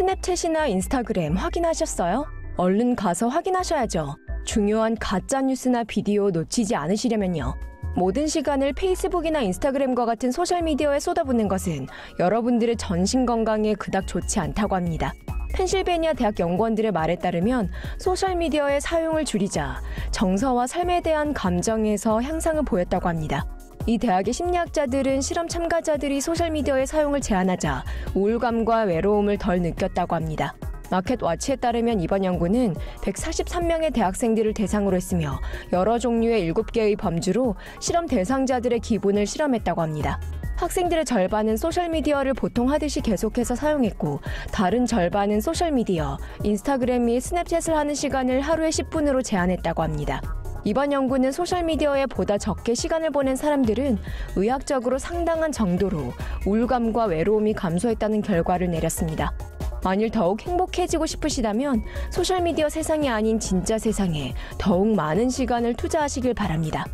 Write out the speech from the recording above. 스냅챗이나 인스타그램 확인하셨어요? 얼른 가서 확인하셔야죠. 중요한 가짜뉴스나 비디오 놓치지 않으시려면요. 모든 시간을 페이스북이나 인스타그램과 같은 소셜미디어에 쏟아붓는 것은 여러분들의 전신 건강에 그닥 좋지 않다고 합니다. 펜실베니아 대학 연구원들의 말에 따르면 소셜미디어의 사용을 줄이자 정서와 삶에 대한 감정에서 향상을 보였다고 합니다. 이 대학의 심리학자들은 실험 참가자들이 소셜미디어의 사용을 제한하자 우울감과 외로움을 덜 느꼈다고 합니다. 마켓와치에 따르면 이번 연구는 143명의 대학생들을 대상으로 했으며 여러 종류의 7개의 범주로 실험 대상자들의 기분을 실험했다고 합니다. 학생들의 절반은 소셜미디어를 보통 하듯이 계속해서 사용했고 다른 절반은 소셜미디어, 인스타그램 및 스냅챗을 하는 시간을 하루에 10분으로 제한했다고 합니다. 이번 연구는 소셜미디어에 보다 적게 시간을 보낸 사람들은 의학적으로 상당한 정도로 우울감과 외로움이 감소했다는 결과를 내렸습니다. 만일 더욱 행복해지고 싶으시다면 소셜미디어 세상이 아닌 진짜 세상에 더욱 많은 시간을 투자하시길 바랍니다.